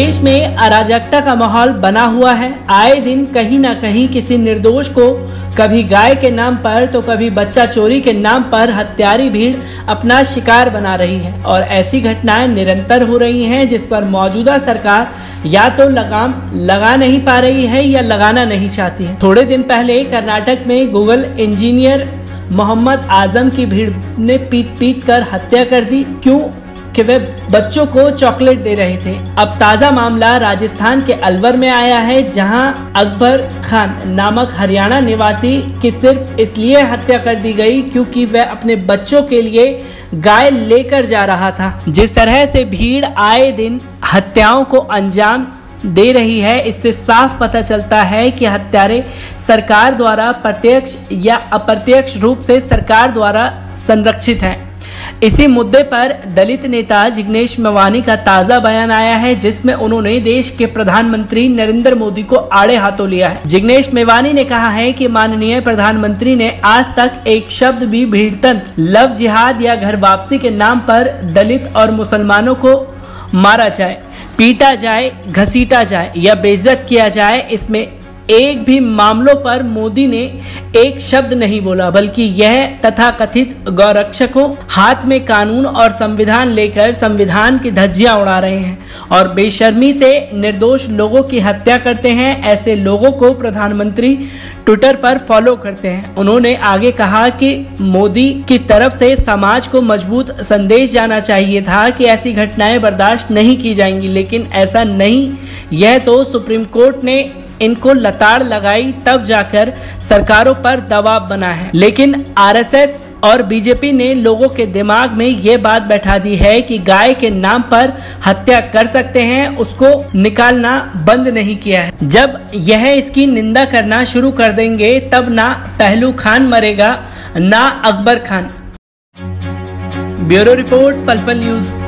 देश में अराजकता का माहौल बना हुआ है। आए दिन कहीं ना कहीं किसी निर्दोष को कभी गाय के नाम पर तो कभी बच्चा चोरी के नाम पर हत्यारी भीड़ अपना शिकार बना रही है और ऐसी घटनाएं निरंतर हो रही हैं जिस पर मौजूदा सरकार या तो लगाम लगा नहीं पा रही है या लगाना नहीं चाहती है। थोड़े दिन पहले कर्नाटक में गूगल इंजीनियर मोहम्मद आजम की भीड़ ने पीट पीट कर हत्या कर दी क्यों कि वे बच्चों को चॉकलेट दे रहे थे। अब ताजा मामला राजस्थान के अलवर में आया है जहां अकबर खान नामक हरियाणा निवासी की सिर्फ इसलिए हत्या कर दी गई क्योंकि वह अपने बच्चों के लिए गाय लेकर जा रहा था। जिस तरह से भीड़ आए दिन हत्याओं को अंजाम दे रही है इससे साफ पता चलता है कि हत्यारे सरकार द्वारा प्रत्यक्ष या अप्रत्यक्ष रूप से सरकार द्वारा संरक्षित हैं। इसी मुद्दे पर दलित नेता जिग्नेश मेवानी का ताजा बयान आया है जिसमें उन्होंने देश के प्रधानमंत्री नरेंद्र मोदी को आड़े हाथों लिया है। जिग्नेश मेवानी ने कहा है कि माननीय प्रधानमंत्री ने आज तक एक शब्द भी भीड़तंत्र, लव जिहाद या घर वापसी के नाम पर दलित और मुसलमानों को मारा जाए, पीटा जाए, घसीटा जाए या बेइज्जत किया जाए, इसमें एक भी मामलों पर मोदी ने एक शब्द नहीं बोला, बल्कि यह तथाकथित गौरक्षकों हाथ में कानून और संविधान लेकर संविधान की धज्जियां उड़ा रहे हैं और बेशर्मी से निर्दोष लोगों की हत्या करते हैं। ऐसे लोगों को प्रधानमंत्री ट्विटर पर फॉलो करते हैं। उन्होंने आगे कहा कि मोदी की तरफ से समाज को मजबूत संदेश जाना चाहिए था कि ऐसी घटनाएं बर्दाश्त नहीं की जाएंगी, लेकिन ऐसा नहीं। यह तो सुप्रीम कोर्ट ने इनको लताड़ लगाई तब जाकर सरकारों पर दबाव बना है, लेकिन आरएसएस और बीजेपी ने लोगों के दिमाग में ये बात बैठा दी है कि गाय के नाम पर हत्या कर सकते हैं, उसको निकालना बंद नहीं किया है। जब यह इसकी निंदा करना शुरू कर देंगे तब ना पहलू खान मरेगा ना Akbar Khan. Bureau report, Palpal news.